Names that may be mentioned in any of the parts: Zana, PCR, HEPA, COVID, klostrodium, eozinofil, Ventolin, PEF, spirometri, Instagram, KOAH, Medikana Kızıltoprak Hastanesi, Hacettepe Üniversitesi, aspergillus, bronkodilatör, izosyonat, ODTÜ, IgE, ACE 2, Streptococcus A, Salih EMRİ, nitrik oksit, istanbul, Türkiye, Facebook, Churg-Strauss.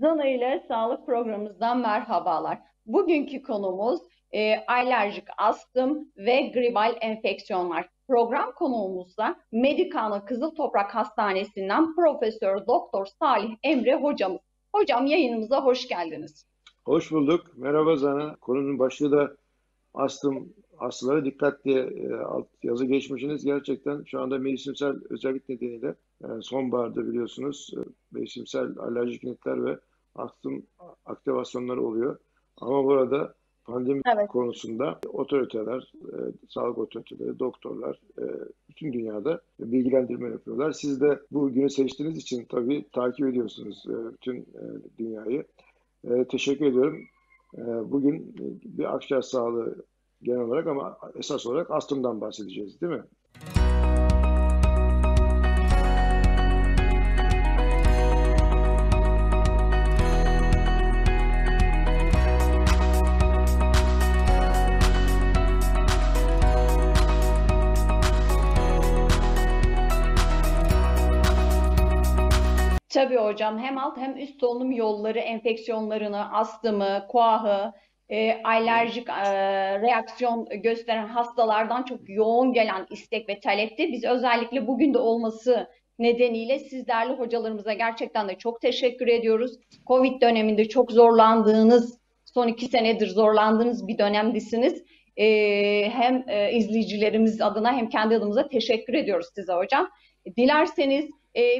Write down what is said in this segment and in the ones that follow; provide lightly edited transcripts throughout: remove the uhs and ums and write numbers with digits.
Zana ile sağlık programımızdan merhabalar. Bugünkü konumuz alerjik astım ve gribal enfeksiyonlar. Program konuğumuzla Medikana Kızıltoprak Hastanesi'nden Prof. Dr. Salih EMRİ hocamız. Hocam yayınımıza hoş geldiniz. Hoş bulduk. Merhaba Zana. Konunun başlığı da astım, hastalara dikkat diye alt yazı geçmişiniz. Gerçekten şu anda mevsimsel özellik nedeniyle sonbaharda biliyorsunuz mevsimsel alerjik netler ve astım aktivasyonları oluyor. Ama burada pandemi konusunda otoriteler, sağlık otoriteleri, doktorlar bütün dünyada bilgilendirme yapıyorlar. Siz de bu günü seçtiğiniz için tabii takip ediyorsunuz bütün dünyayı. Teşekkür ediyorum. Bugün bir akciğer sağlığı genel olarak ama esas olarak astımdan bahsedeceğiz, değil mi? Tabii hocam, hem alt hem üst solunum yolları enfeksiyonlarını, astımı, KOAH'ı, alerjik reaksiyon gösteren hastalardan çok yoğun gelen istek ve talepti. Biz özellikle bugün de olması nedeniyle sizlerle hocalarımıza gerçekten de çok teşekkür ediyoruz. Covid döneminde çok zorlandığınız, son 2 senedir zorlandığınız bir dönemdesiniz. Hem izleyicilerimiz adına hem kendi adımıza teşekkür ediyoruz size hocam. Dilerseniz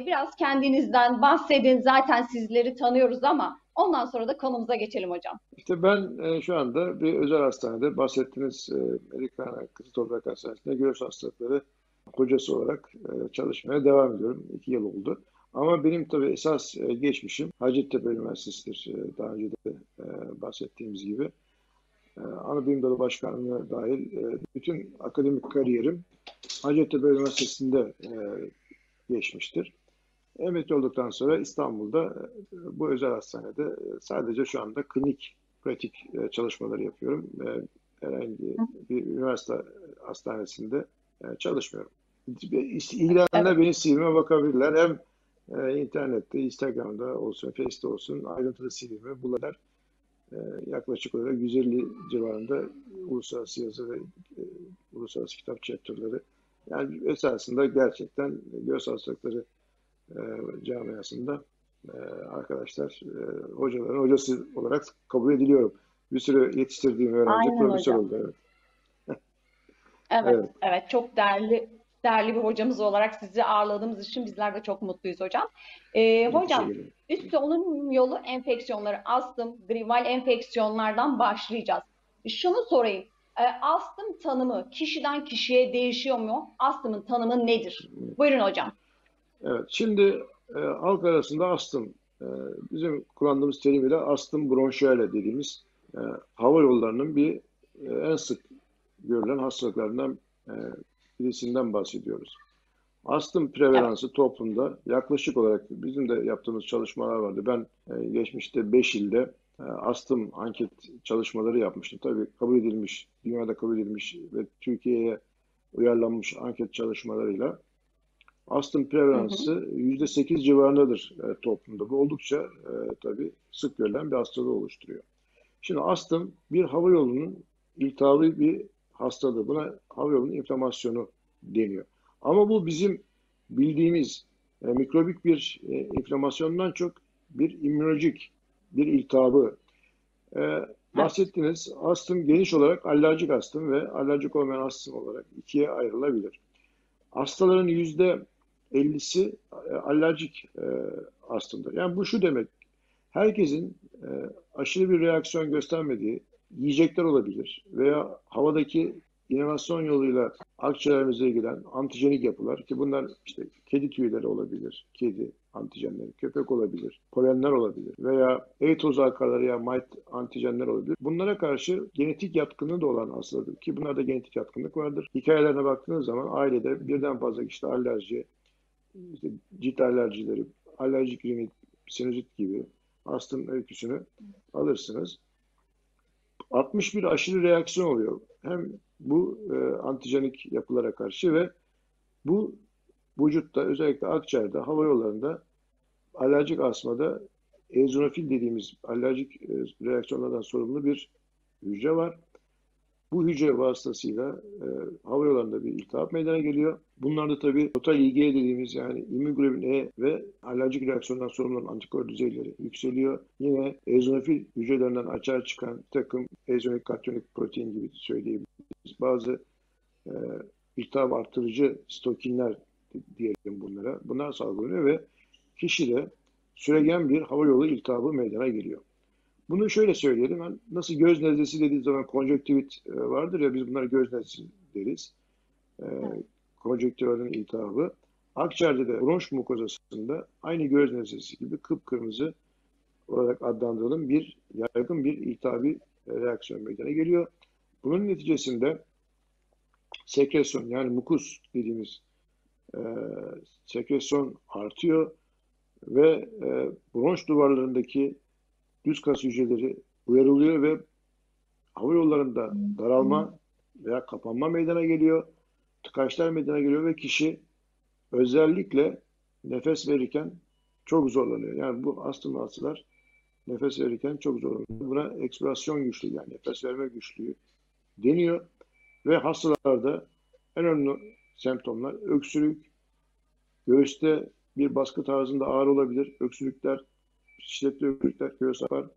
biraz kendinizden bahsedin. Zaten sizleri tanıyoruz ama ondan sonra da konumuza geçelim hocam. İşte ben şu anda bir özel hastanede, bahsettiğiniz Medikana Kızıltoprak Hastanesi'nde göğüs hastalıkları hocası olarak çalışmaya devam ediyorum. 2 yıl oldu. Ama benim tabii esas geçmişim Hacettepe Üniversitesi'dir. Daha önce de bahsettiğimiz gibi. Anabilim Dalı Başkanlığı dahil bütün akademik kariyerim Hacettepe Üniversitesi'nde geçmiştir. Emekli olduktan sonra İstanbul'da bu özel hastanede sadece şu anda klinik pratik çalışmaları yapıyorum. Herhangi bir üniversite hastanesinde çalışmıyorum. İlgilenenler benim CV'me bakabilirler. Hem internette, Instagram'da olsun, Facebook'ta olsun ayrıntılı CV'me bulabilirler. Yaklaşık olarak 150 civarında uluslararası yazı ve uluslararası kitap chapter'ları. Yani esasında gerçekten göğüs hastalıkları camiasında arkadaşlar, hocaların hocası olarak kabul ediliyorum. Bir sürü yetiştirdiğim öğrenci profesör oldu. Evet. evet, çok değerli bir hocamız olarak sizi ağırladığımız için bizler de çok mutluyuz hocam. Hocam, üst solunum yolu enfeksiyonları, astım, gribal enfeksiyonlardan başlayacağız. Şunu sorayım. Astım tanımı kişiden kişiye değişiyor mu? Astımın tanımı nedir? Buyurun hocam. Evet, şimdi halk arasında astım, bizim kullandığımız terimiyle astım bronşiyale dediğimiz hava yollarının bir en sık görülen hastalıklarından birisinden bahsediyoruz. Astım prevalansı toplumda yaklaşık olarak bizim de yaptığımız çalışmalar vardı. Ben geçmişte 5 ilde astım anket çalışmaları yapmıştım. Tabii kabul edilmiş, dünyada kabul edilmiş ve Türkiye'ye uyarlanmış anket çalışmalarıyla astım prevalansı %8 civarındadır toplumda. Bu oldukça tabii sık görülen bir hastalığı oluşturuyor. Şimdi astım bir hava yolunun iltihabı bir hastalığı. Buna hava yolunun inflamasyonu deniyor. Ama bu bizim bildiğimiz mikrobik bir inflamasyondan çok bir immünolojik bir iltihabı. Bahsettiğiniz astım geniş olarak alerjik astım ve alerjik olmayan astım olarak 2'ye ayrılabilir. Hastaların %50'si alerjik astımdır. Yani bu şu demek, herkesin aşırı bir reaksiyon göstermediği yiyecekler olabilir veya havadaki inhalasyon yoluyla akciğerimize giren antijenik yapılar ki bunlar işte kedi tüyleri olabilir, kedi antijenleri, köpek olabilir, polenler olabilir veya ev tozu akarları ya mite antijenler olabilir. Bunlara karşı genetik yatkınlığı da olan hastalıklar ki bunlarda genetik yatkınlık vardır. Hikayelerine baktığınız zaman ailede birden fazla kişide alerji, işte cilt alerjileri, alerjik rinit, sinüzit gibi astım öyküsünü alırsınız. 61 aşırı reaksiyon oluyor. Hem bu antijenik yapılara karşı ve bu vücutta özellikle akciğerde, hava yollarında alerjik astmada eozinofil dediğimiz alerjik reaksiyonlardan sorumlu bir hücre var. Bu hücre vasıtasıyla hava yollarında bir iltihap meydana geliyor. Bunlarda tabii total IgE dediğimiz, yani immunoglobulin E ve alerjik reaksiyondan sorumlu olan antikor düzeyleri yükseliyor. Yine eozinofil hücrelerinden açığa çıkan takım eozinolik katyonik protein gibi söyleyebiliriz. Bazı iltihap artırıcı stokinler diyelim bunlara. Bunlar salgılanıyor ve kişide süregen bir hava yolu iltihabı meydana geliyor. Bunu şöyle söyleyelim, yani nasıl göz nezlesi dediği zaman konjonktivit vardır ya, biz bunlara göz nezlesi deriz. Konjonktivanın iltihabı. Akciğerde de bronş mukozasında aynı göz nezlesi gibi kıpkırmızı olarak adlandırılan bir yaygın bir iltihabi reaksiyon meydana geliyor. Bunun neticesinde sekresyon, yani mukus dediğimiz sekresyon artıyor ve bronş duvarlarındaki düz kas hücreleri uyarılıyor ve hava yollarında daralma veya kapanma meydana geliyor. Tıkaçlar meydana geliyor ve kişi özellikle nefes verirken çok zorlanıyor. Yani bu astımlı hastalar nefes verirken çok zorlanıyor. Buna ekspirasyon güçlüğü, yani nefes verme güçlüğü deniyor. Ve hastalarda en önemli semptomlar öksürük, göğüste bir baskı tarzında ağrı olabilir, öksürükler, şiddetli öksürükler, göğüs ağrılar.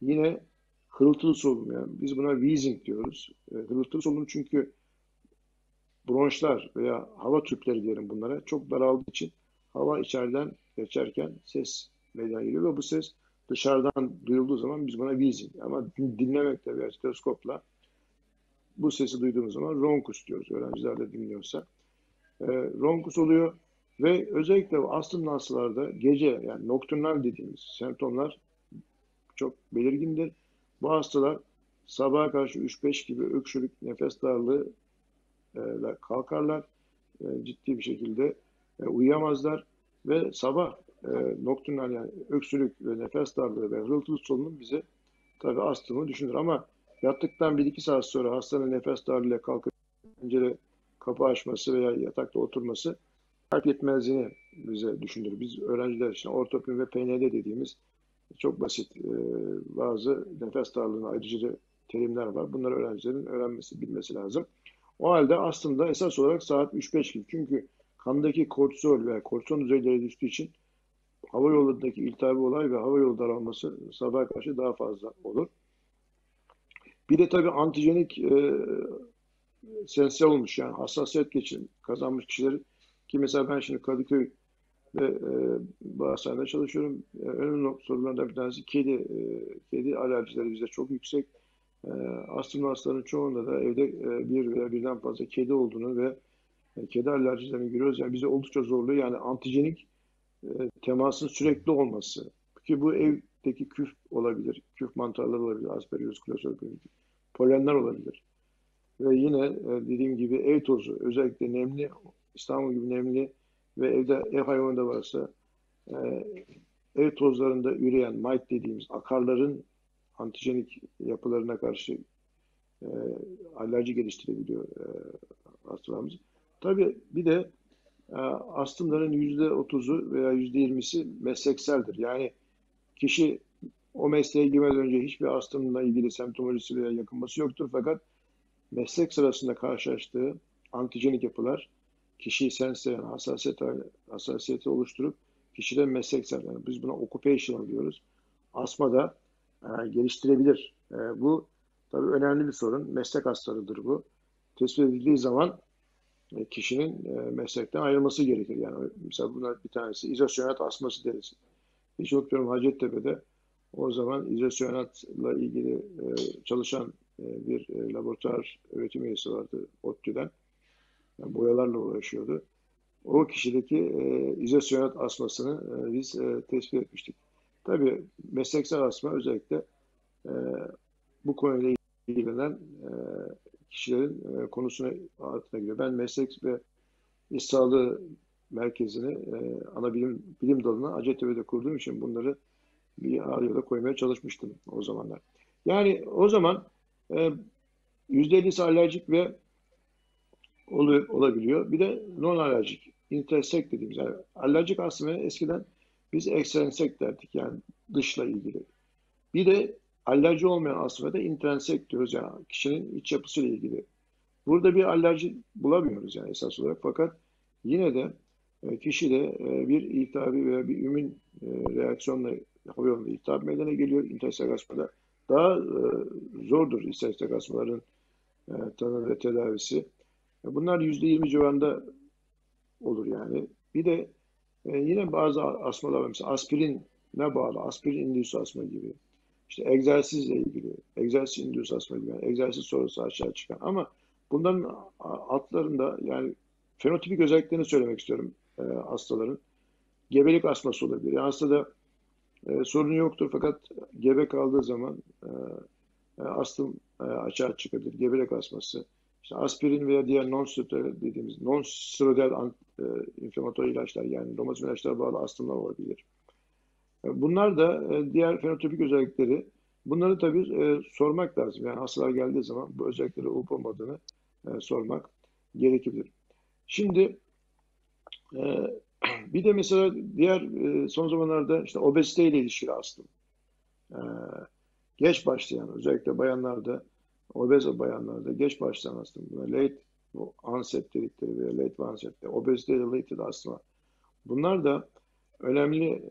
Yine hırıltılı solunum, yani biz buna wheezing diyoruz. Hırıltılı solunum çünkü bronşlar veya hava tüpleri diyelim bunlara çok daraldığı için hava içeriden geçerken ses meydana geliyor ve bu ses dışarıdan duyulduğu zaman biz buna wheezing, ama dinlemekle veya stetoskopla bu sesi duyduğumuz zaman ronkus diyoruz. Öğrenciler de dinliyorsa ronkus oluyor. Ve özellikle astımlı hastalarda gece, yani nokturnal dediğimiz semptomlar çok belirgindir. Bu hastalar sabaha karşı 3-5 gibi öksürük, nefes darlığı ile kalkarlar. Ciddi bir şekilde uyuyamazlar. Ve sabah nokturnal, yani öksürük ve nefes darlığı ve hırıltılı solunum bize tabii astımı düşünür. Ama yattıktan 1-2 saat sonra hastanın nefes darlığıyla kalkıp pencere kapı açması veya yatakta oturması kalp yetmezliğini bize düşündürür. Biz öğrenciler için ortopin ve PND dediğimiz çok basit bazı nefes darlığına ayrıcı terimler var. Bunları öğrencilerin öğrenmesi, bilmesi lazım. O halde aslında esas olarak saat 3-5 gibi. Çünkü kandaki kortizol veya kortizon düzeyleri düştüğü için hava yolundaki iltihabi olay ve hava yolu daralması sabaha karşı daha fazla olur. Bir de tabii antijenik sensiye olmuş, yani hassasiyet kazanmış kişilerin, ki mesela ben şimdi Kadıköy'de bu hastanede çalışıyorum. Önemli sorunlardan bir tanesi kedi. Kedi alerjileri bizde çok yüksek. Astımlı hastaların çoğunda da evde bir veya birden fazla kedi olduğunu ve kedi alerjilerini görüyoruz. Yani bize oldukça zorlu, yani antijenik temasın sürekli olması. Ki bu evdeki küf olabilir, küf mantarları olabilir, aspergillus, klostrodium, polenler olabilir. Ve yine dediğim gibi ev tozu, özellikle nemli, İstanbul gibi nemli ve evde ev hayvanı da varsa ev tozlarında üreyen mite dediğimiz akarların antijenik yapılarına karşı alerji geliştirebiliyor hastalarımız. Tabii bir de astımların %30'u veya %20'si meslekseldir. Yani kişi o mesleğe girmeden önce hiçbir astımla ilgili semptomolojisi veya yakınması yoktur. Fakat meslek sırasında karşılaştığı antijenik yapılar kişiyi sensiyen, hassasiyeti oluşturup kişiden mesleksel, yani biz buna occupational diyoruz, asma da geliştirebilir. Bu tabii önemli bir sorun. Meslek hastalığıdır bu. Tespit edildiği zaman kişinin meslekten ayrılması gerekir. Yani mesela bunlar bir tanesi izosyonat asması deriz. Hiç unutmuyorum, Hacettepe'de o zaman izosyonatla ilgili çalışan bir laboratuvar öğretim üyesi vardı ODTÜ'den. Yani boyalarla uğraşıyordu. O kişideki izosyonat asmasını biz tespit etmiştik. Tabii mesleksel asma özellikle bu konuyla ilgilenen kişilerin konusuna altına giriyor. Ben meslek ve iş sağlığı merkezini ana bilim dalına Hacettepe'de kurduğum için bunları bir araya da koymaya çalışmıştım o zamanlar. Yani o zaman %50'si alerjik ve olabiliyor. Bir de non-alerjik, intersek dediğimiz, yani alerjik astımı eskiden biz ekstrensek derdik. Yani dışla ilgili. Bir de alerji olmayan astmada intrinsik diyoruz, yani kişinin iç yapısıyla ilgili. Burada bir alerji bulamıyoruz yani esas olarak, fakat yine de kişide bir iltihabi veya bir ümün reaksiyonla hava yolunda iltihap meydana geliyor. İntersek astmada daha zordur istersek astmaların tanı ve tedavisi. Bunlar %20 civarında olur yani. Bir de yine bazı astmalar, mesela aspirin'e bağlı, aspirin indüs astma gibi, işte egzersizle ilgili, egzersiz indüs astma gibi, yani egzersiz sonrası aşağı çıkan, ama bunların altlarında yani fenotipik özelliklerini söylemek istiyorum hastaların. Gebelik astması olabilir. Yani hastada sorunu yoktur, fakat gebe kaldığı zaman astım açığa çıkabilir. Gebelik astması. İşte aspirin veya diğer non-steroidal dediğimiz non-steroidal inflamatuar ilaçlar, yani romatizm ilaçlara bağlı astımlar olabilir. Bunlar da diğer fenotipik özellikleri. Bunları tabii sormak lazım. Yani hastalar geldiği zaman bu özellikleri olup olmadığını sormak gerekebilir. Şimdi bir de mesela diğer son zamanlarda işte obeziteyle ilişkili astım. Geç başlayan, özellikle bayanlarda, obez bayanlarda geç başlayan astım. Bunlar late onset dedikleri veya late onset, obezite related astma. Bunlar da önemli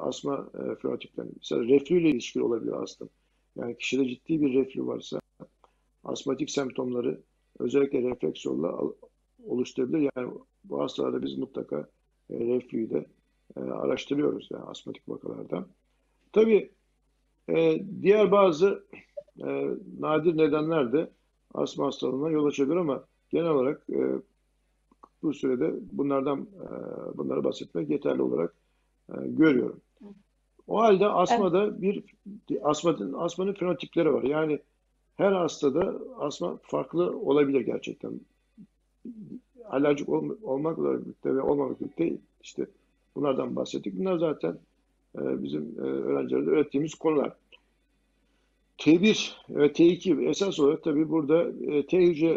astma fenotipleri. Mesela reflüyle ilişkili olabilir astım. Yani kişide ciddi bir reflü varsa astmatik semptomları özellikle refleks yolla oluşturabilir. Yani bu hastalarda biz mutlaka reflüyü de araştırıyoruz yani astmatik vakalarda. Tabii diğer bazı nadir nedenler de astma hastalığına yol açabilir, ama genel olarak bu sürede bunları bahsetmek yeterli olarak görüyorum. O halde astmada astmanın fenotipleri var. Yani her hastada astma farklı olabilir gerçekten. Alerjik olmakla birlikte ve olmamakla birlikte işte bunlardan bahsettik. Bunlar zaten bizim öğrencilerde öğrettiğimiz konular. T1 ve T2 esas olarak tabii burada T hücre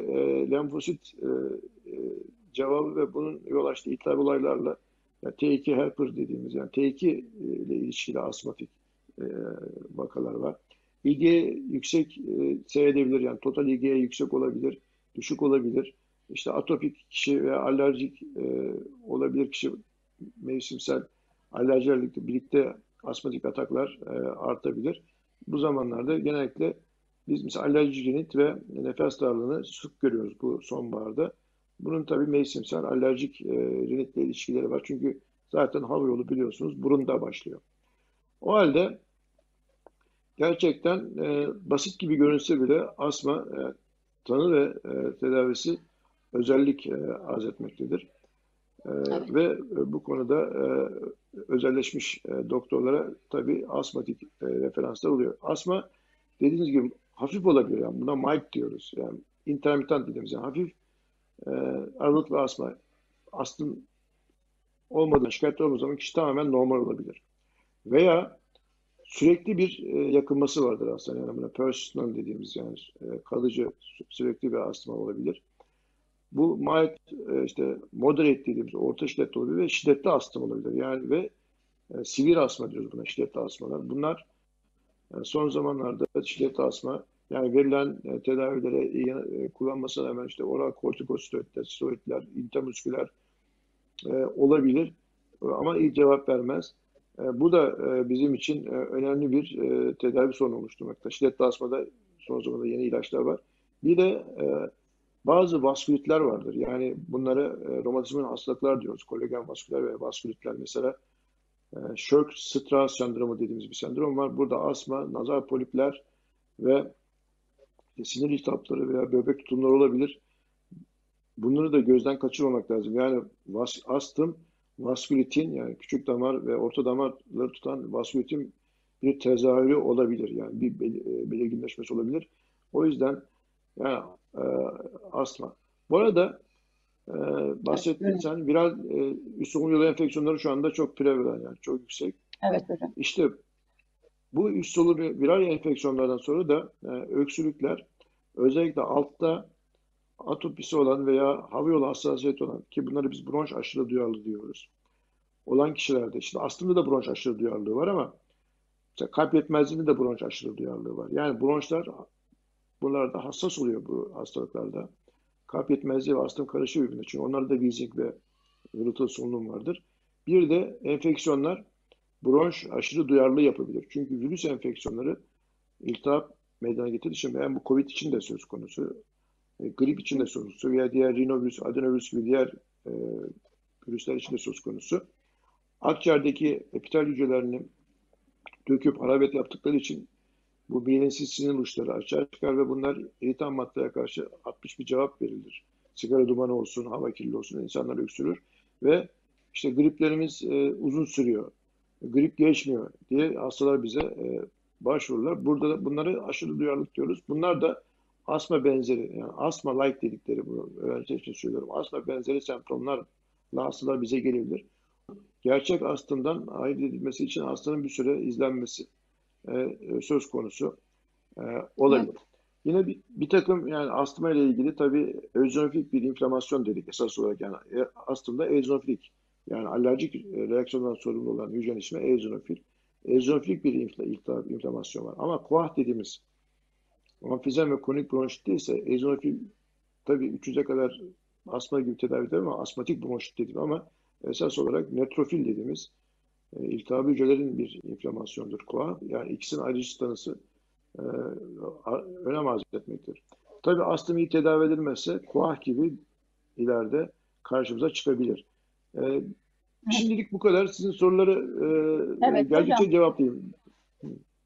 lenfosit cevabı ve bunun yol açtığı iltihap olaylarla, yani T2 helper dediğimiz, yani T2 ile ilişkili astmatik vakalar var. IgE yüksek seyredebilir, yani total IgE yüksek olabilir, düşük olabilir. İşte atopik kişi veya alerjik olabilir kişi, mevsimsel alerjilerle birlikte astmatik ataklar artabilir. Bu zamanlarda genellikle biz mesela alerji rinit ve nefes darlığını sık görüyoruz bu sonbaharda. Bunun tabii mevsimsel alerjik rinitle ilişkileri var. Çünkü zaten hava yolu biliyorsunuz burunda başlıyor. O halde gerçekten basit gibi görünse bile astma tanı ve tedavisi özellik arz etmektedir. Evet. Ve bu konuda özelleşmiş doktorlara tabii astmatik referanslar oluyor. Astma dediğiniz gibi hafif olabilir. Yani buna mild diyoruz. Yani intermittent dediğimiz, yani hafif aralıklı astma. Astım olmadan şikayetler olduğu zaman kişi tamamen normal olabilir. Veya sürekli bir yakınması vardır aslında. Yani buna persistent dediğimiz, yani kalıcı sürekli bir astma olabilir. Bu mild, işte moderate dediğimiz orta şiddetli olabilir ve şiddetli astım olabilir. Yani ve sivir astma diyoruz buna, şiddetli astmalar. Bunlar son zamanlarda şiddetli astma, yani verilen tedavilere kullanmasına hemen işte oral kortikosteroidler, steroidler, intramusküler olabilir ama iyi cevap vermez. Bu da bizim için önemli bir tedavi sorunu oluşturmakta. Şiddetli astmada son zamanlarda yeni ilaçlar var. Bir de bazı vaskülitler vardır. Yani bunlara romatizmal hastalıklar diyoruz. Kolagen vasküler ve vaskülitler. Mesela Churg-Strauss sendromu dediğimiz bir sendrom var. Burada asma, nazal polipler ve sinir iltihapları veya böbrek tutumları olabilir. Bunları da gözden kaçırmamak lazım. Yani astım, vaskülitin, yani küçük damar ve orta damarları tutan vaskülitin bir tezahürü olabilir. Yani bir belirginleşmesi olabilir. O yüzden yani astma. Bu arada bahsettiğim sen viral üst solunum yolu enfeksiyonları şu anda çok prevalent, yani çok yüksek. Evet hocam. İşte bu üst solunum viral enfeksiyonlardan sonra da öksürükler, özellikle altta atopisi olan veya hava yolu hassasiyeti olan, ki bunları biz bronş aşırı duyarlı diyoruz, olan kişilerde, işte astımda da bronş aşırı duyarlılığı var ama İşte kalp yetmezliğinde de bronş aşırı duyarlılığı var. Yani bronşlar buralarda hassas oluyor bu hastalıklarda. Kalp yetmezliği ve astım karışıyor birbirine. Çünkü onlarda da wheezing ve hırıltılı solunum vardır. Bir de enfeksiyonlar bronş aşırı duyarlı yapabilir. Çünkü virüs enfeksiyonları iltihap meydana getirdiği için hem bu COVID için de söz konusu, grip için de söz konusu veya diğer rinovirüs, adenovirüs gibi diğer virüsler için de söz konusu. Akciğerdeki epitel hücrelerini döküp hararet yaptıkları için bu bilinçsiz sinir uçları açığa çıkar ve bunlar eritan maddeye karşı atmış bir cevap verilir. Sigara dumanı olsun, hava kirliliği olsun, insanlar öksürür ve işte griplerimiz uzun sürüyor, grip geçmiyor diye hastalar bize başvururlar. Burada da bunları aşırı duyarlılık diyoruz. Bunlar da asma benzeri, yani asma-like dedikleri, bu öğrenciler için söylüyorum, asma benzeri semptomlarla hastalar bize gelebilir. Gerçek astımdan ayırt edilmesi için hastanın bir süre izlenmesi söz konusu olabilir. Evet. Yine bir takım, yani astıma ile ilgili tabii eozinofik bir inflamasyon dedik esas olarak, yani astımda eozinofik, yani alerjik reaksiyondan sorumlu olan hücrenin ismi eozinofil. Eozinofilik bir inflamasyon var. Ama KOAH dediğimiz amfizem ve kronik bronşit ise eozinofil tabii 300'e kadar asma gibi tedavi edilir ama asmatik bronşit dedim, ama esas olarak nötrofil dediğimiz iltihabı hücrelerin bir inflamasyondur KOAH. Yani ikisinin ayrıcı tanısı önem arz etmektir. Tabii astım iyi tedavi edilmezse KOAH gibi ileride karşımıza çıkabilir. Şimdilik bu kadar. Sizin soruları evet, geldikçe cevaplayayım.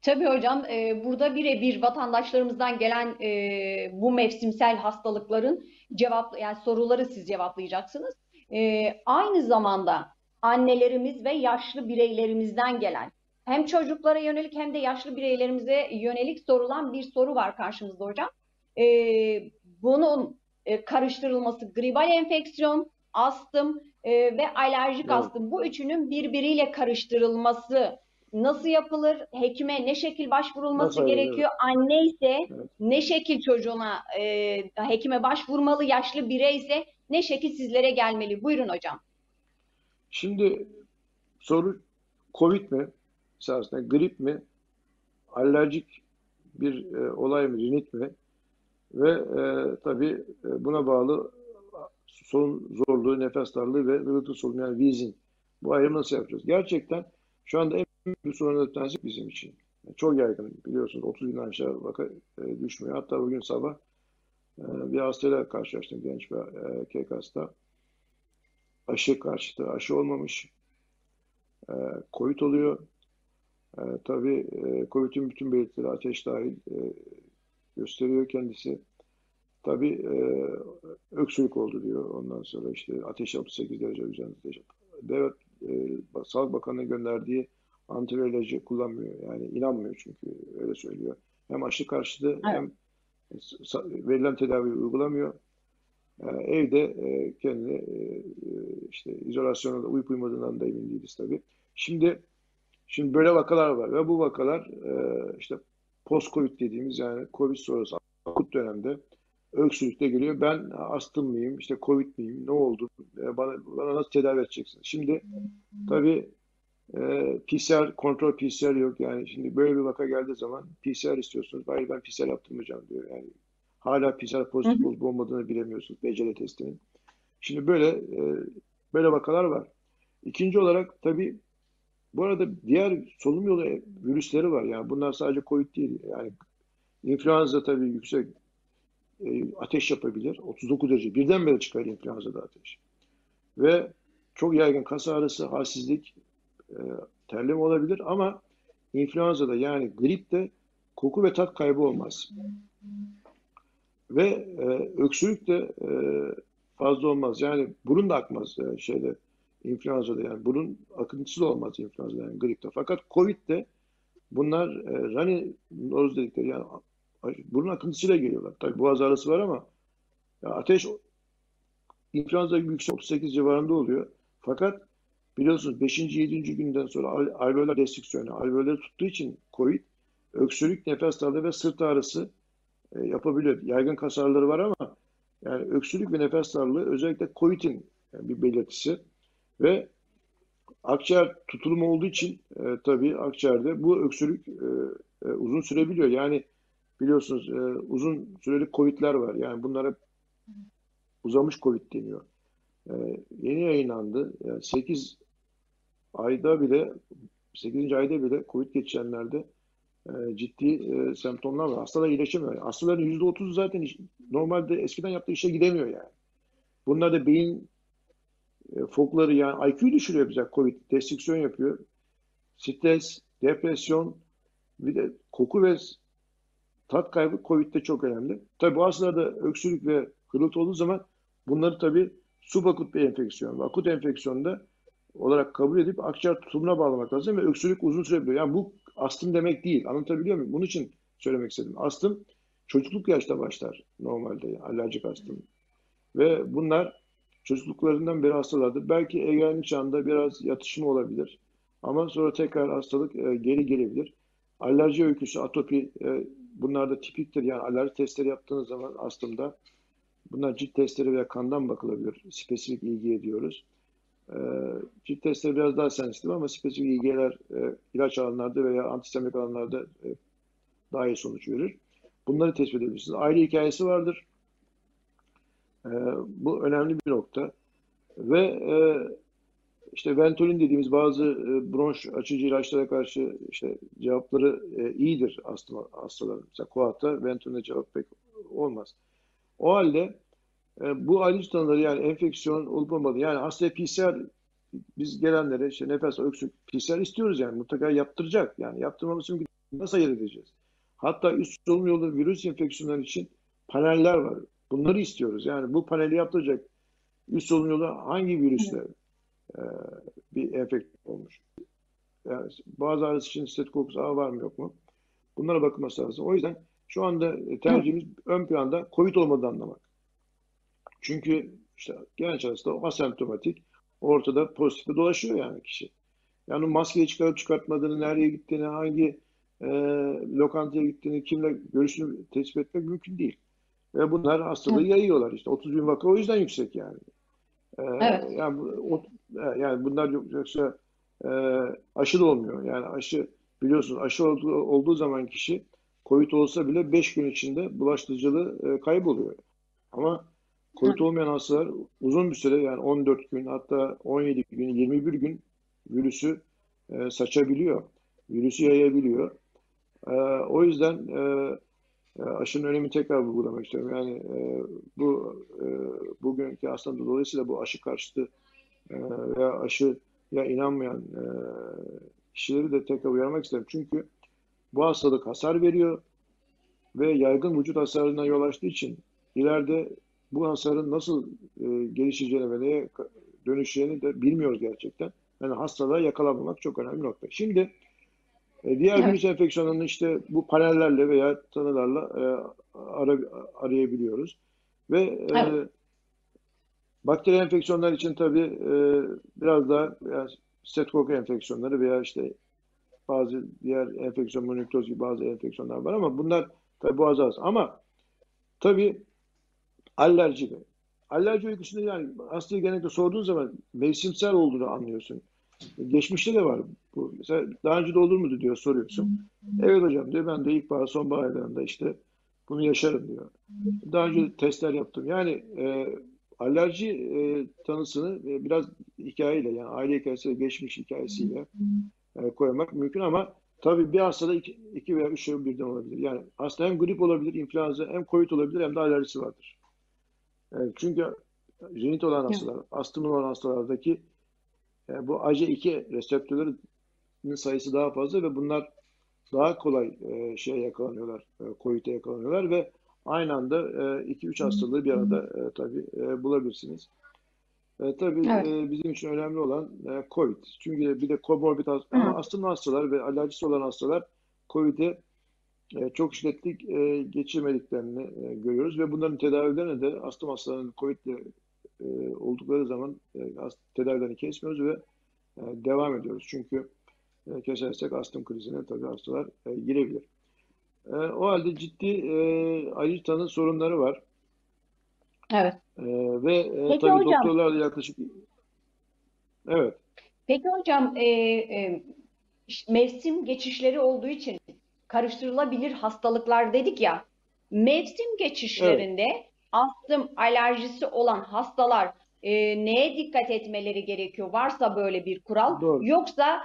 Tabii hocam. Burada birebir vatandaşlarımızdan gelen bu mevsimsel hastalıkların soruları siz cevaplayacaksınız. Aynı zamanda annelerimiz ve yaşlı bireylerimizden gelen, hem çocuklara yönelik hem de yaşlı bireylerimize yönelik sorulan bir soru var karşımızda hocam. Bunun karıştırılması gribal enfeksiyon, astım ve alerjik astım. Bu üçünün birbiriyle karıştırılması nasıl yapılır? Hekime ne şekil başvurulması gerekiyor? Evet. Anne ise ne şekil çocuğuna hekime başvurmalı? Yaşlı birey ise ne şekil sizlere gelmeli? Buyurun hocam. Şimdi soru COVID mi? Esasında grip mi? Alerjik bir olay mı? Rinit mi? Ve tabii buna bağlı solun zorluğu, nefes darlığı ve hırıltı solunum, yani wheezing. Bu ayrımı nasıl yapacağız? Gerçekten şu anda en büyük sorunlardan bir tanesi bizim için. Yani çok yaygın, biliyorsunuz 30.000'den aşağı vaka düşmüyor. Hatta bugün sabah bir hastayla karşılaştım, genç bir erkek hasta. Aşı karşıtı, aşı olmamış. Covid oluyor. Tabii Covid'in bütün belirtileri, ateş dahil gösteriyor kendisi. Tabii öksürük oldu diyor. Ondan sonra işte ateş 68 derece üzerinde. Devlet Sağlık Bakanı'nın gönderdiği antiviral ilacı kullanmıyor. Yani inanmıyor çünkü, öyle söylüyor. Hem aşı karşıtı, evet, hem verilen tedaviyi uygulamıyor. Evde kendini işte izolasyona da uyup uymadığından da emin değiliz tabii. Şimdi böyle vakalar var ve bu vakalar işte post-covid dediğimiz, yani covid sonrası akut dönemde öksürükte geliyor. Ben astım mıyım, işte covid miyim, ne oldu, bana nasıl tedavi edeceksin? Şimdi tabii PCR yok. Yani şimdi böyle bir vaka geldiği zaman PCR istiyorsunuz. Hayır, ben PCR yaptırmayacağım diyor. Yani hala PCR pozitif olup olmadığını bilemiyorsunuz PCR testinin. Şimdi böyle vakalar var. İkinci olarak tabii bu arada diğer solunum yolu virüsleri var. Yani bunlar sadece COVID değil. Yani influenza tabii yüksek ateş yapabilir. 39 derece birdenbire çıkar influenza'da ateş. Ve çok yaygın kas ağrısı, halsizlik, terleme olabilir ama influenza'da, yani gripte koku ve tat kaybı olmaz. Ve öksürük de fazla olmaz. Yani burun da akmaz influenza'da, yani burun akıntısı da olmaz influenza'da, yani gripte. Fakat COVID'de bunlar runny nose dedikleri, yani burun akıntısıyla geliyorlar. Tabii boğaz ağrısı var ama ateş influenza gibi yüksek 38 civarında oluyor. Fakat biliyorsunuz 5. 7. günden sonra alveolar restriksiyonu, alveolleri tuttuğu için COVID, öksürük, nefes darlığı ve sırt ağrısı yapabiliyor. Yaygın kas ağrıları var ama yani öksürük ve nefes darlığı özellikle COVID'in bir belirtisi ve Akciğer tutulumu olduğu için tabii akciğerde bu öksürük uzun sürebiliyor. Yani biliyorsunuz uzun süreli COVID'ler var. Yani bunlara uzamış COVID deniyor. Yeni yayınlandı. Yani 8. ayda bile COVID geçirenlerde ciddi semptomlar var. Hastalar iyileşemiyor. Hastaların %30'u zaten normalde eskiden yaptığı işe gidemiyor yani. Bunlar da beyin fokları, yani IQ'yu düşürüyor bize COVID. Destriksiyon yapıyor. Stres, depresyon, bir de koku ve tat kaybı COVID'de çok önemli. Tabii bu hastalarda öksürük ve hırıltı olduğu zaman bunları tabii subakut bir enfeksiyon, akut enfeksiyonda olarak kabul edip akciğer tutumuna bağlamak lazım ve öksürük uzun sürebiliyor. Yani bu astım demek değil. Anlatabiliyor muyum? Bunun için söylemek istedim. Astım çocukluk yaşta başlar normalde, alerjik astım. Ve bunlar çocukluklarından beri hastalardır. Belki ergenlik çağında biraz yatışma olabilir. Ama sonra tekrar hastalık geri gelebilir. Alerji öyküsü, atopi, bunlar da tipiktir. Yani alerji testleri yaptığınız zaman astımda bunlar cilt testleri veya kandan bakılabilir. Spesifik ilgi diyoruz. Cilt testleri biraz daha sensitif ama spesifik ilgiler ilaç alanlarda veya antihistamik alanlarda daha iyi sonuç verir. Bunları tespit edebilirsiniz. Aile hikayesi vardır. Bu önemli bir nokta. Ve işte Ventolin dediğimiz bazı bronş açıcı ilaçlara karşı işte cevapları iyidir hastaların. Mesela KOAH'ta Ventolin'e cevap pek olmaz. O halde bu alerji tanıları, yani enfeksiyon olup olmadığı, yani hastaya PCR, biz gelenlere işte nefes, öksürük PCR istiyoruz yani, mutlaka yaptıracak. Yani yaptırmamız için nasıl ayırt edeceğiz? Hatta üst solunum yolu virüs enfeksiyonları için paneller var. Bunları istiyoruz. Yani bu paneli yaptıracak. Üst solunum yolu hangi virüsle bir enfeksiyon olmuş? Yani bazı ağrısı için Streptococcus A var mı yok mu? Bunlara bakılması lazım. O yüzden şu anda tercihimiz ön planda COVID olmadığını anlamak. Çünkü işte genç hasta asemptomatik, ortada pozitifte dolaşıyor yani kişi. Yani maskeyi çıkarıp çıkartmadığını, nereye gittiğini, hangi lokantaya gittiğini, kimle görüştüğünü tespit etmek mümkün değil. Ve bunlar hastalığı yayıyorlar. İşte 30.000 vaka o yüzden yüksek yani. Evet. Yani bunlar yoksa aşı da olmuyor. Yani aşı, biliyorsunuz aşı olduğu zaman kişi COVID olsa bile 5 gün içinde bulaştırıcılığı kayboluyor. Ama COVID olmayan hastalar uzun bir süre, yani 14 gün hatta 17 gün, 21 gün virüsü saçabiliyor. Virüsü yayabiliyor. O yüzden aşının önemini tekrar vurgulamak istiyorum. Yani bugünkü hastamda dolayısıyla bu aşı karşıtı veya aşıya inanmayan kişileri de tekrar uyarmak isterim. Çünkü bu hastalık hasar veriyor ve yaygın vücut hasarına yol açtığı için ileride bu hasarın nasıl gelişeceğini ve neye dönüşeceğini de bilmiyoruz gerçekten. Yani hastalığa yakalanmamak çok önemli nokta. Şimdi diğer virüs enfeksiyonlarını işte bu panellerle veya tanılarla arayabiliyoruz. Ve bakteri enfeksiyonlar için tabii biraz daha yani streptokok enfeksiyonları veya işte bazı diğer enfeksiyon, mononükleoz gibi bazı enfeksiyonlar var ama bunlar tabii boğaz ağrısı. Ama tabii alerji. Alerji öyküsünde yani hastayı genellikle sorduğun zaman mevsimsel olduğunu anlıyorsun. Geçmişte de var bu. Mesela daha önce de olur muydu diyor, soruyorsun. Evet hocam diyor, ben de ilkbahar, sonbahar aylarında işte bunu yaşarım diyor. Daha önce testler yaptım. Yani alerji tanısını biraz hikayeyle, yani aile hikayesiyle, geçmiş hikayesiyle koymak mümkün ama tabii bir hastada iki veya üç şey birden olabilir. Yani hasta hem grip olabilir, influenza, hem COVID olabilir, hem de alerjisi vardır. Yani çünkü rinit olan hastalar, astımlı olan hastalardaki bu ACE 2 reseptörlerinin sayısı daha fazla ve bunlar daha kolay şeye yakalanıyorlar, COVID'e yakalanıyorlar ve aynı anda 2-3 hastalığı bir arada tabii bulabilirsiniz. Tabii bizim için önemli olan COVID. Çünkü bir de komorbid astımlı hastalar ve alerjisi olan hastalar COVID'e çok şiddetli geçirmediklerini görüyoruz ve bunların tedavilerine de astım hastalarının COVID'le oldukları zaman tedavilerini kesmiyoruz ve devam ediyoruz. Çünkü kesersek astım krizine tabii hastalar girebilir. O halde ciddi alerji tanı sorunları var. Evet. Ve tabii hocam, doktorlar da yaklaşık... Evet. Peki hocam, mevsim geçişleri olduğu için karıştırılabilir hastalıklar dedik ya, mevsim geçişlerinde evet, astım alerjisi olan hastalar neye dikkat etmeleri gerekiyor? Varsa böyle bir kural. Doğru. Yoksa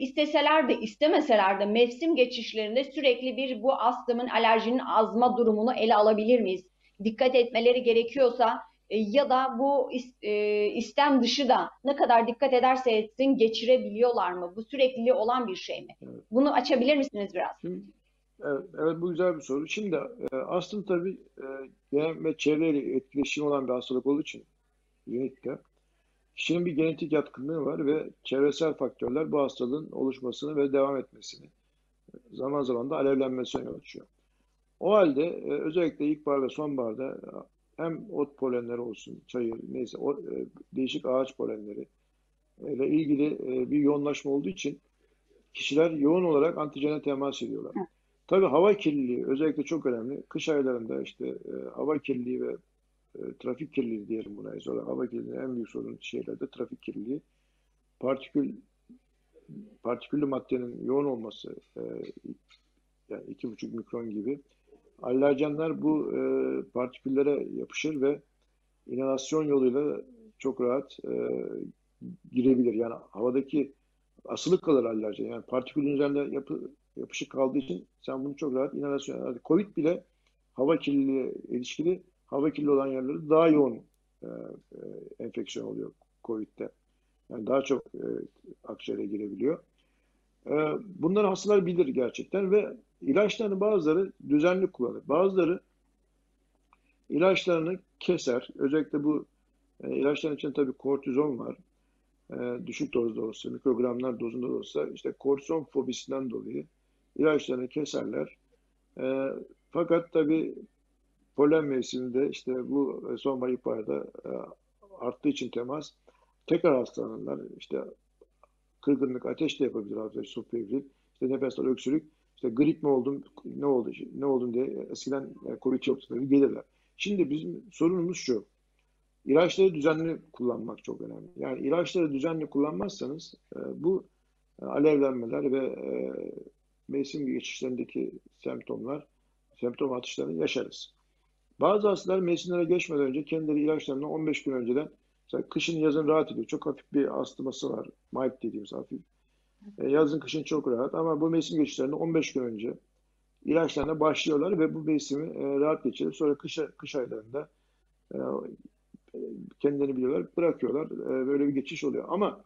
isteseler de istemeseler de mevsim geçişlerinde sürekli bir bu astımın, alerjinin azma durumunu ele alabilir miyiz? Dikkat etmeleri gerekiyorsa ya da bu istem dışı da ne kadar dikkat ederse etsin geçirebiliyorlar mı? Bu sürekli olan bir şey mi? Evet. Bunu açabilir misiniz biraz? Şimdi, evet, bu güzel bir soru. Şimdi astım tabii gen ve çevreyle etkileşim olan bir hastalık olduğu için genetikte kişinin bir genetik yatkınlığı var ve çevresel faktörler bu hastalığın oluşmasını ve devam etmesini, zaman zaman da alevlenmesine yol açıyor. O halde özellikle ilkbahar ve sonbaharda hem ot polenleri olsun, çayır, neyse değişik ağaç polenleri ile ilgili bir yoğunlaşma olduğu için kişiler yoğun olarak antigene temas ediyorlar. Tabii hava kirliliği özellikle çok önemli. Kış aylarında işte hava kirliliği ve trafik kirliliği diyelim buna. Hava kirliliğinin en büyük sorunu şehirlerde trafik kirliliği. Partiküllü maddenin yoğun olması, yani 2,5 mikron gibi. Allerjenler bu partiküllere yapışır ve inhalasyon yoluyla çok rahat girebilir. Yani havadaki asılı kalır allerjen. Yani partikülün üzerinde yapışık kaldığı için sen bunu çok rahat inhalasyon. Covid bile hava kirliliği ilişkili, hava kirli olan yerlerde daha yoğun enfeksiyon oluyor Covid'de. Yani daha çok akciğere girebiliyor. Bunları hastalar bilir gerçekten ve ilaçlarını bazıları düzenli kullanır. Bazıları ilaçlarını keser. Özellikle bu ilaçların içinde tabii kortizon var. Düşük dozda olsa, mikrogramlar dozunda da olsa işte kortizon fobisinden dolayı ilaçlarını keserler. Fakat tabii polen mevsiminde işte bu sonbahar ilkbaharda arttığı için temas tekrar hastalanırlar. İşte kırgınlık, ateş de yapabilir, hafif subfevril, işte nefesler, öksürük, işte grip mi oldum, ne oldu diye eskiden Covid yoktu tabii, gelirler. Şimdi bizim sorunumuz şu, ilaçları düzenli kullanmak çok önemli. Yani ilaçları düzenli kullanmazsanız bu alevlenmeler ve mevsim geçişlerindeki semptom artışlarını yaşarız. Bazı hastalar mevsimlere geçmeden önce kendileri ilaçlarını 15 gün önceden, mesela kışın yazın rahat ediyor. Çok hafif bir astması var. Mild dediğimiz hafif. Yazın kışın çok rahat ama bu mevsim geçişlerinde 15 gün önce ilaçlarına başlıyorlar ve bu mevsimi rahat geçirip sonra kış aylarında kendilerini biliyorlar, bırakıyorlar. Böyle bir geçiş oluyor. Ama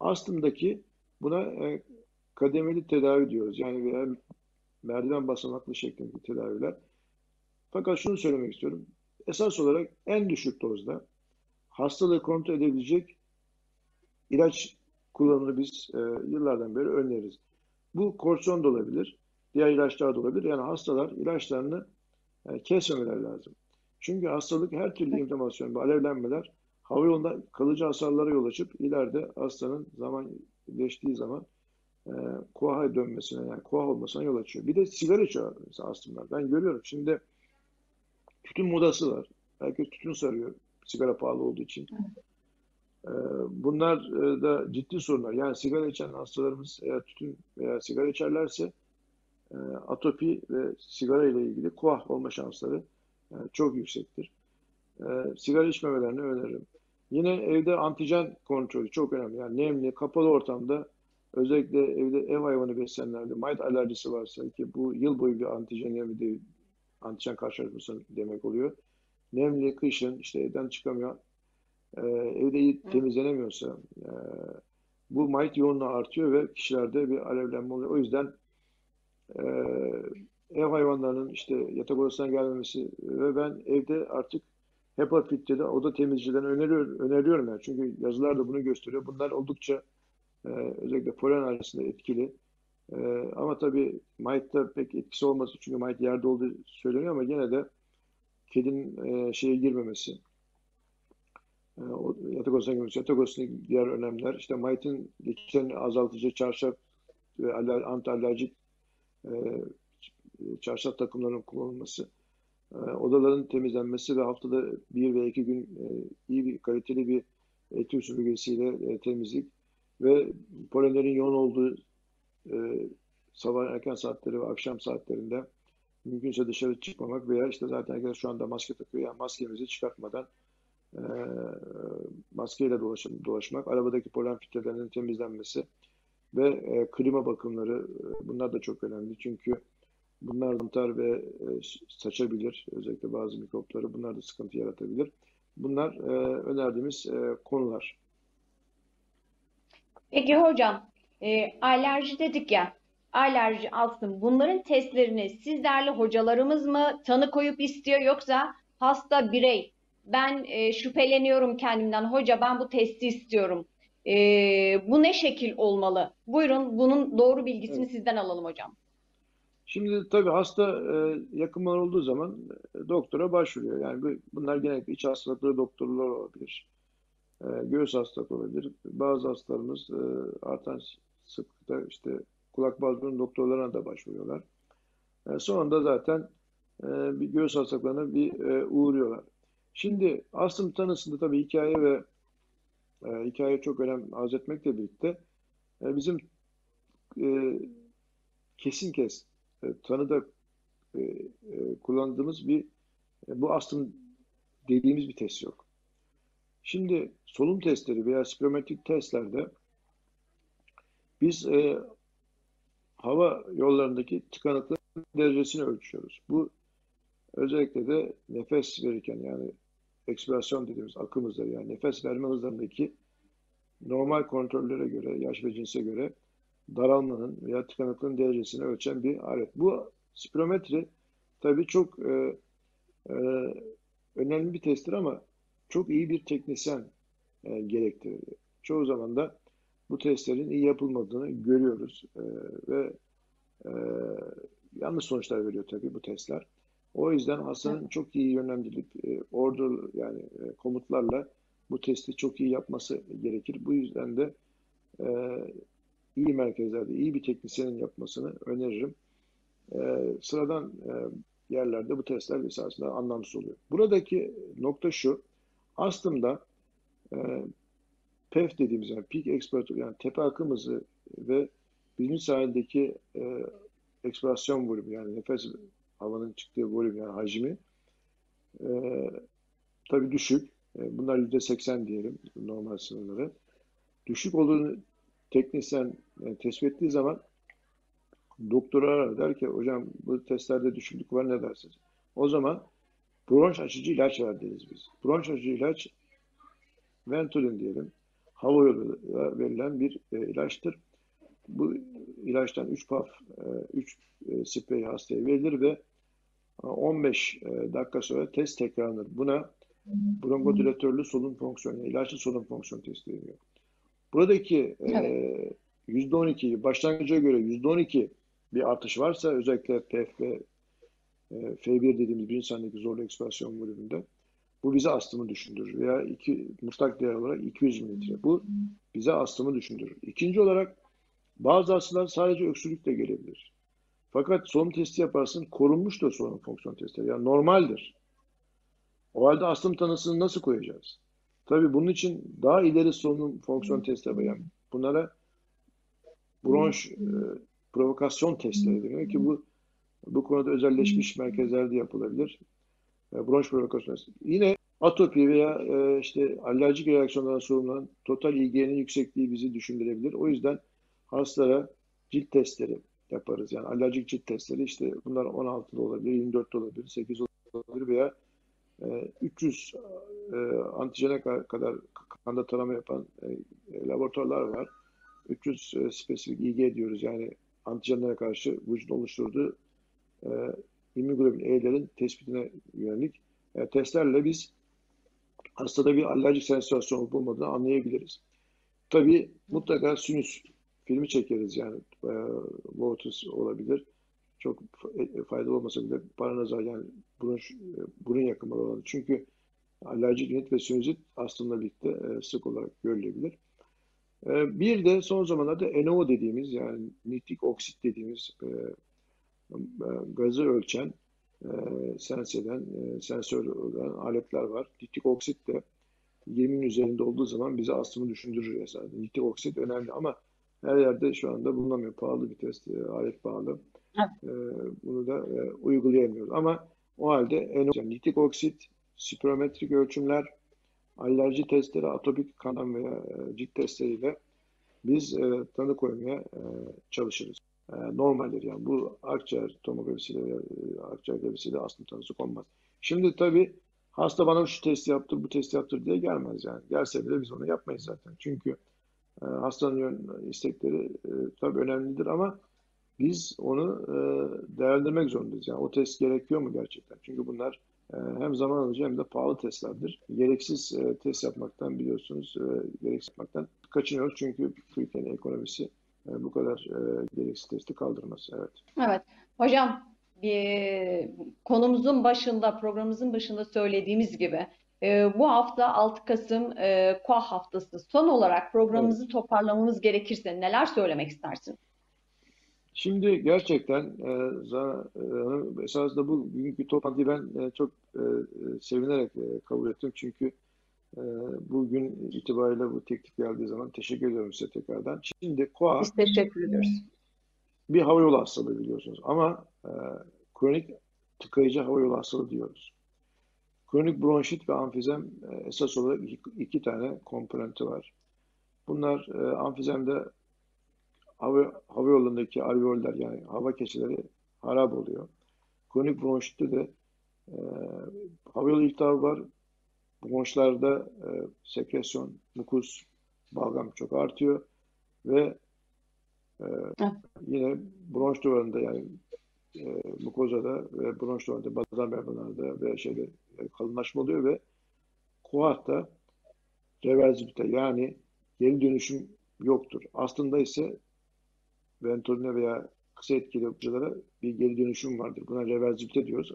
astımdaki buna kademeli tedavi diyoruz. Yani merdiven basamaklı şeklindeki tedaviler. Fakat şunu söylemek istiyorum. Esas olarak en düşük dozda hastalığı kontrol edebilecek ilaç kullanımını biz yıllardan beri öneririz. Bu kortizon da olabilir, diğer ilaçlar da olabilir. Yani hastalar ilaçlarını kesmemeler lazım. Çünkü hastalık her türlü inflamasyon ve alevlenmeler hava yolunda kalıcı hasarlara yol açıp ileride hastanın zaman geçtiği zaman KOAH'a dönmesine, yani KOAH olmasına yol açıyor. Bir de sigara içiyor mesela astımlar. Ben görüyorum şimdi tütün modası var. Herkes tütün sarıyor. Sigara pahalı olduğu için. Bunlar da ciddi sorunlar. Yani sigara içen hastalarımız eğer tütün veya sigara içerlerse atopi ve sigara ile ilgili KOAH olma şansları çok yüksektir. Sigara içmemelerini öneririm. Yine evde antijen kontrolü çok önemli. Yani nemli, kapalı ortamda özellikle evde ev hayvanı besleyenlerde mild alerjisi varsa ki bu yıl boyu bir antijen karşılaşması demek oluyor. Nemli, kışın, işte evden çıkamıyor, evde iyi temizlenemiyorsa bu mild yoğunluğu artıyor ve kişilerde bir alevlenme oluyor. O yüzden ev hayvanlarının işte yatak odasına gelmemesi ve ben evde artık HEPA filtreli oda temizcilerini öneriyorum. Yani. Çünkü yazılar da bunu gösteriyor. Bunlar oldukça özellikle polen alerjisinde etkili. Ama tabii mild'da pek etkisi olması çünkü mild yerde olduğu söyleniyor ama gene de kedinin şeye girmemesi, yatak odasına girmesi, yatak odasındaki diğer önemler, işte mild'in geçişlerini azaltıcı çarşaf ve antialerjik çarşaf takımlarının kullanılması, odaların temizlenmesi ve haftada 1 ve 2 gün iyi bir kaliteli bir etüt süpürgesiyle temizlik, ve polenlerin yoğun olduğu sabah erken saatleri ve akşam saatlerinde mümkünse dışarı çıkmamak veya işte zaten herkes şu anda maske takıyor, yani maskemizi çıkartmadan maskeyle dolaşmak, arabadaki polen filtrelerinin temizlenmesi ve klima bakımları, bunlar da çok önemli çünkü bunlar mantar ve saçabilir, özellikle bazı mikropları, bunlar da sıkıntı yaratabilir. Bunlar önerdiğimiz konular. Peki hocam, alerji dedik ya, alerji astım, bunların testlerini siz değerli hocalarımız mı tanı koyup istiyor, yoksa hasta birey ben şüpheleniyorum kendimden, hoca ben bu testi istiyorum, bu ne şekil olmalı? Buyurun bunun doğru bilgisini sizden alalım hocam. Şimdi tabii hasta yakınmalar olduğu zaman doktora başvuruyor. Yani bunlar genellikle iç hastalıkları doktorlar olabilir. Göğüs hastalıkları olabilir. Bazı hastalarımız artan sıklıkta işte kulak boğaz burun doktorlarına da başvuruyorlar. Sonunda zaten bir göğüs hastalıklarına bir uğruyorlar. Şimdi astım tanısında tabii hikaye ve hikaye çok önem arz etmekle birlikte bizim kesin tanıda kullandığımız bir bu astım dediğimiz bir test yok. Şimdi solunum testleri veya spirometrik testlerde biz hava yollarındaki tıkanıklık derecesini ölçüyoruz. Bu özellikle de nefes verirken, yani ekspirasyon dediğimiz akım hızları, yani nefes verme hızlarındaki normal kontrollere göre, yaş ve cinse göre daralmanın veya tıkanıklığın derecesini ölçen bir alet. Bu spirometri tabii çok önemli bir testtir ama çok iyi bir teknisyen gerektirir. Çoğu zaman da bu testlerin iyi yapılmadığını görüyoruz ve yanlış sonuçlar veriyor tabii bu testler. O yüzden hastanın çok iyi yönlendirilip komutlarla bu testi çok iyi yapması gerekir. Bu yüzden de iyi merkezlerde iyi bir teknisyenin yapmasını öneririm. Sıradan yerlerde bu testler esasında anlamsız oluyor. Buradaki nokta şu, astımda PEF dediğimiz, yani peak expiratory, yani tepe akım hızı ve birinci saniyedeki ekspirasyon volümü, yani nefes havanın çıktığı volüm, yani hacmi tabii düşük. Bunlar %80 diyelim normal sınırları. Düşük olduğunu teknisyen tespit ettiği zaman doktora arar, der ki hocam bu testlerde düşüklük var, ne dersiniz? O zaman bronş açıcı ilaç verdiniz biz. Bronş açıcı ilaç Ventolin diyelim. Hava yoluyla verilen bir ilaçtır. Bu ilaçtan 3 PAF, 3 sprey hastaya verilir ve 15 dakika sonra test tekrarlanır. Buna bronkodilatörlü solunum fonksiyonu, ilaçlı solunum fonksiyonu testi deniyor. Buradaki %12, başlangıca göre %12 bir artış varsa, özellikle PEF ve F1 dediğimiz bir insandaki zorlu ekspirasyon volümünde, bu bize astımı düşündürür. Veya mutlak değer olarak 200 mililitre. Bu bize astımı düşündürür. İkinci olarak bazı hastalar sadece öksürükle gelebilir. Fakat solunum testi yaparsın, korunmuş da solunum fonksiyon testleri. Yani normaldir. O halde astım tanısını nasıl koyacağız? Tabii bunun için daha ileri solunum fonksiyon testleri, yani bunlara bronş provokasyon testleri deniyor ki bu konuda özelleşmiş merkezlerde yapılabilir. Bronş provokasyon testi. Yine atopi veya işte alerjik reaksiyonlara sorumlanan total IgE'nin yüksekliği bizi düşündürebilir. O yüzden hastalara cilt testleri yaparız. Yani alerjik cilt testleri, işte bunlar 16'da olabilir, 24'de olabilir, 8'de olabilir veya 300 antijene kadar kanda tarama yapan laboratuvarlar var. 300 spesifik IgE diyoruz, yani antijenlere karşı vücudun oluşturduğu immunoglobulin E'lerin tespitine yönelik testlerle biz hastada bir alerjik sensasyon olup olmadığını anlayabiliriz. Tabii mutlaka sinüs filmi çekeriz, yani voltus olabilir. Çok faydalı olmasa bile paranazal, yani burun yakınmaları olan. Çünkü alerjik rinit ve sinüzit astımla birlikte sık olarak görülebilir. Bir de son zamanlarda NO dediğimiz, yani nitrik oksit dediğimiz gazı ölçen, sensör olan aletler var. Nitrik oksit de 20'nin üzerinde olduğu zaman bize astımı düşündürür esasında. Nitrik oksit önemli ama her yerde şu anda bulunamıyor. Pahalı bir test, alet pahalı. Bunu da uygulayamıyoruz. Ama o halde nitrik oksit, spirometrik ölçümler, alerji testleri, atopik kan veya cilt testleriyle biz tanı koymaya çalışırız. Normaldir yani. Bu akciğer tomografisiyle veya akciğer grafisiyle astım tanısı konmaz. Şimdi tabii hasta bana şu testi yaptır, bu testi yaptır diye gelmez yani. Gelse bile biz onu yapmayız zaten. Çünkü hastanın istekleri tabii önemlidir ama biz onu değerlendirmek zorundayız. Yani o test gerekiyor mu gerçekten? Çünkü bunlar hem zaman alıcı hem de pahalı testlerdir. Gereksiz test yapmaktan biliyorsunuz, gereksiz yapmaktan kaçınıyoruz. Çünkü ülkenin ekonomisi bu kadar gereksiz testi kaldırmaz. Evet. Evet. Hocam, konumuzun başında, programımızın başında söylediğimiz gibi bu hafta 6 Kasım KOAH haftası. Son olarak programımızı toparlamamız gerekirse neler söylemek istersin? Şimdi gerçekten Zana Hanım, esasında bugünkü toplantıyı ben çok sevinerek kabul ettim. Çünkü bugün itibariyle bu teklif geldiği zaman teşekkür ediyorum size tekrardan. Şimdi KOAH, biz teşekkür ediyoruz. Bir havayolu hastalığı biliyorsunuz ama kronik tıkayıcı havayolu hastalığı diyoruz. Kronik bronşit ve amfizem esas olarak iki tane komponenti var. Bunlar amfizemde hava yolundaki alveoller yani hava keçileri harap oluyor. Kronik bronşitte de hava yolu iltihabı var. Bronşlarda sekresyon, mukus, balgam çok artıyor ve yine bronş duvarında yani mukozada ve bronş duvarında bazal membralarda ve kalınlaşma oluyor ve KOAH'ta reversibilite yani geri dönüşüm yoktur. Aslında ise Ventolin'e veya kısa etkili yapıcılara bir geri dönüşüm vardır. Buna reversibilite diyoruz.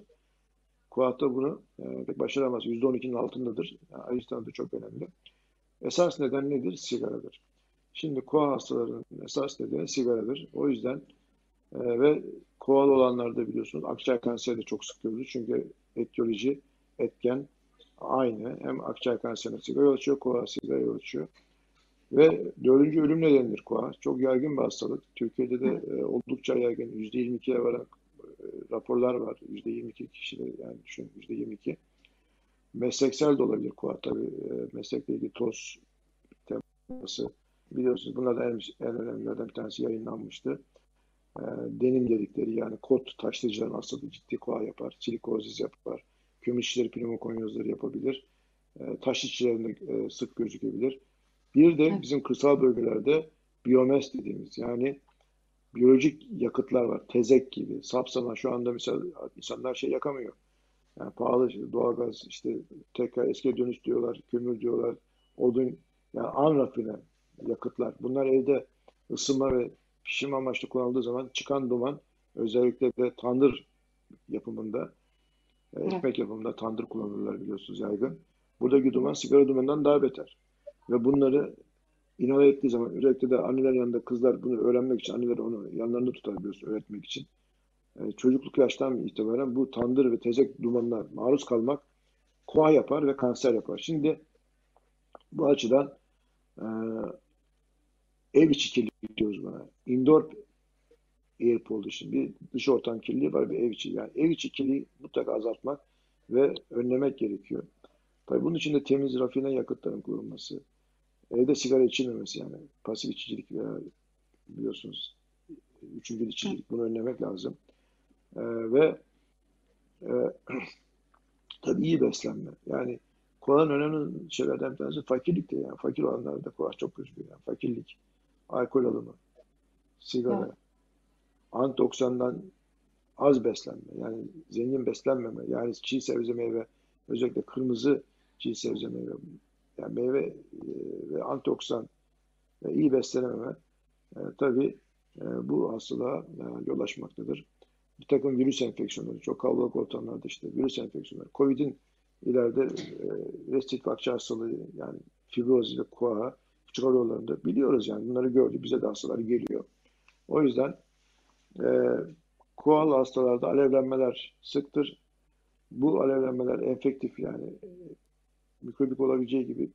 KOAH'ta bunu pek başaramaz. %12'nin altındadır. Yani ayıştan da çok önemli. Esas neden nedir? Sigaradır. Şimdi KOAH hastalarının esas nedeni sigaradır. O yüzden ve KOAH'lı olanlarda biliyorsunuz akciğer kanseri de çok sık görülür. Çünkü etiyoloji, etken aynı. Hem akciğer kanserine sigara yol açıyor, KOAH sigara yol açıyor. Ve 4. ölüm nedenidir KOAH. Çok yaygın bir hastalık. Türkiye'de de oldukça yaygın. %22'ye varan raporlar var. %22 kişide yani düşünün %22. Mesleksel de olabilir KOAH tabii. Meslekle ilgili toz teması biliyorsunuz. Bunlardan en önemlilerden bir tanesi yayınlanmıştı. Denim dedikleri yani kot taşlıcıların hastalığı ciddi KOAH yapar. Silikozis yapar. Kömür işçileri pnömokonyozları yapabilir. Taş işçilerinde sık gözükebilir. Bir de bizim kırsal bölgelerde biomes dediğimiz yani biyolojik yakıtlar var. Tezek gibi, sapsama şu anda mesela insanlar yakamıyor. Yani pahalı doğalgaz tekrar eskiye dönüş diyorlar, kömür diyorlar, odun yani anrafine yakıtlar. Bunlar evde ısınma ve pişirme amaçlı kullanıldığı zaman çıkan duman özellikle de tandır yapımında, ekmek yapımında tandır kullanırlar biliyorsunuz yaygın. Buradaki duman sigara dumanından daha beter. Ve bunları inhale ettiği zaman özellikle de anneler yanında kızlar bunu öğrenmek için anneler onu yanlarında tutabiliyoruz öğretmek için. Çocukluk yaştan itibaren bu tandır ve tezek dumanına maruz kalmak KOAH yapar ve kanser yapar. Şimdi bu açıdan ev içi kirlilik diyoruz buna. Indoor air pollution, bir dış ortam kirliliği var bir ev içi. Yani ev içi kirliliği mutlaka azaltmak ve önlemek gerekiyor. Tabii bunun için de temiz, rafine yakıtların kullanılması, evde sigara içilmemesi yani pasif içicilik veya biliyorsunuz üçüncü içicilik bunu önlemek lazım. Ve tabii iyi beslenme. Yani KOAH'ın önemli şeylerden bir tanesi fakirlik de yani. Fakir olanlarda KOAH çok gözüküyor. Yani fakirlik, alkol alımı, sigara, antioksidandan az beslenme yani zengin beslenmeme yani çiğ sebze meyve özellikle kırmızı çiğ sebze meyve, yani meyve ve antioksidan ve iyi beslenememe tabii bu hastalığa yol açmaktadır. Bir takım virüs enfeksiyonları, çok kalabalık ortamlarda virüs enfeksiyonları, COVID'in ileride restit akciğer hastalığı yani fibroz ile KOAH küçük hava yollarında biliyoruz yani bunları gördük. Bize de hastalar geliyor. O yüzden KOAH'lı hastalarda alevlenmeler sıktır. Bu alevlenmeler enfektif yani mikrobik olabileceği gibi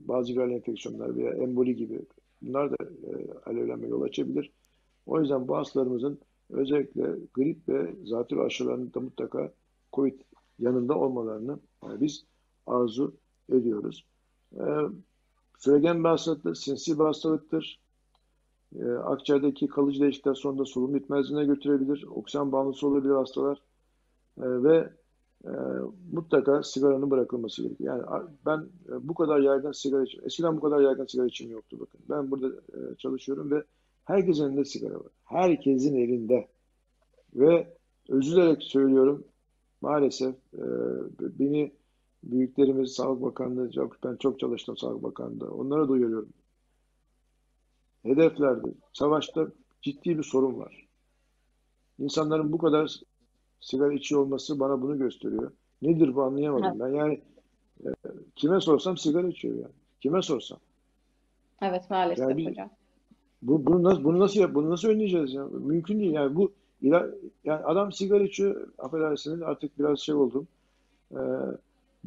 bazı viral enfeksiyonlar veya emboli gibi bunlar da alevlenme yol açabilir. O yüzden bu hastalarımızın özellikle grip ve zatürre aşılarının da mutlaka COVID yanında olmalarını biz arzu ediyoruz. Süregen bir hastalıktır, sinsi bir hastalıktır. Akciğerdeki kalıcı değişiklikler sonunda solunum yetmezliğine götürebilir. Oksijen bağımlısı olabilir hastalar. Mutlaka sigaranın bırakılması gerekiyor. Yani ben bu kadar yaygın sigara içim. Eskiden bu kadar yaygın sigara içim yoktu bakın. Ben burada çalışıyorum ve herkesin elinde sigara var. Herkesin elinde. Ve üzülerek söylüyorum maalesef beni büyüklerimiz Sağlık Bakanlığı, ben çok çalıştım Sağlık Bakanlığı'nda. Onlara da uyarıyorum. Hedeflerde, savaşta ciddi bir sorun var. İnsanların bu kadar sigara içiyor olması bana bunu gösteriyor. Nedir bu anlayamadım evet. Ben. Yani kime sorsam sigara içiyor yani. Kime sorsam. Evet maalesef yani hocam. Bunu nasıl önleyeceğiz ya? Mümkün değil yani bu yani adam sigara içiyor, affedersiniz artık biraz şey oldum.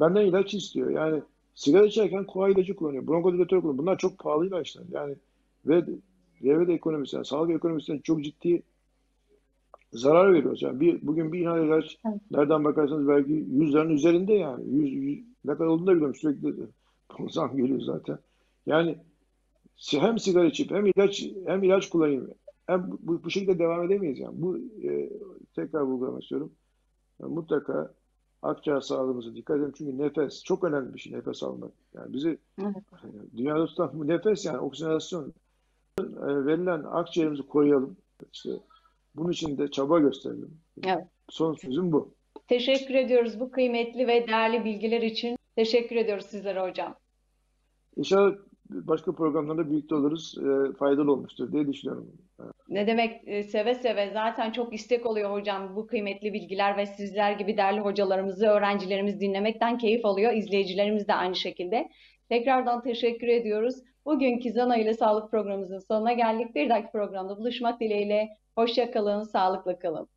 Benden ilaç istiyor. Yani sigara içerken KOAH ilacı kullanıyor, bronkodilatör kullanıyor. Bunlar çok pahalı ilaçlar. Yani ve devlet ekonomisine, yani sağlık ekonomisine çok ciddi zarar veriyoruz. Yani bugün bir ihale ilaç evet. Nereden bakarsanız belki 100'lerin üzerinde yani. 100, ne kadar olduğunu da biliyorum. Sürekli zam geliyor zaten. Yani hem sigara içip hem ilaç kullanayım. Hem bu şekilde devam edemeyiz yani. Bu tekrar vurgulamak istiyorum. Yani mutlaka akciğer sağlığımıza dikkat edelim. Çünkü nefes çok önemli bir şey. Nefes almak. Yani bizi evet. Dünyada tutan bu nefes yani oksijenasyon verilen akciğerimizi koruyalım. İşte bunun için de çaba gösterelim. Evet. Son sözüm bu. Teşekkür ediyoruz bu kıymetli ve değerli bilgiler için. Teşekkür ediyoruz sizlere hocam. İnşallah başka programlarda birlikte oluruz. Faydalı olmuştur diye düşünüyorum. Ne demek seve seve. Zaten çok istek oluyor hocam bu kıymetli bilgiler ve sizler gibi değerli hocalarımızı, öğrencilerimiz dinlemekten keyif alıyor. İzleyicilerimiz de aynı şekilde. Tekrardan teşekkür ediyoruz. Bugünkü Zana ile Sağlık programımızın sonuna geldik. Bir dahaki programda buluşmak dileğiyle. Hoşça kalın, sağlıkla kalın.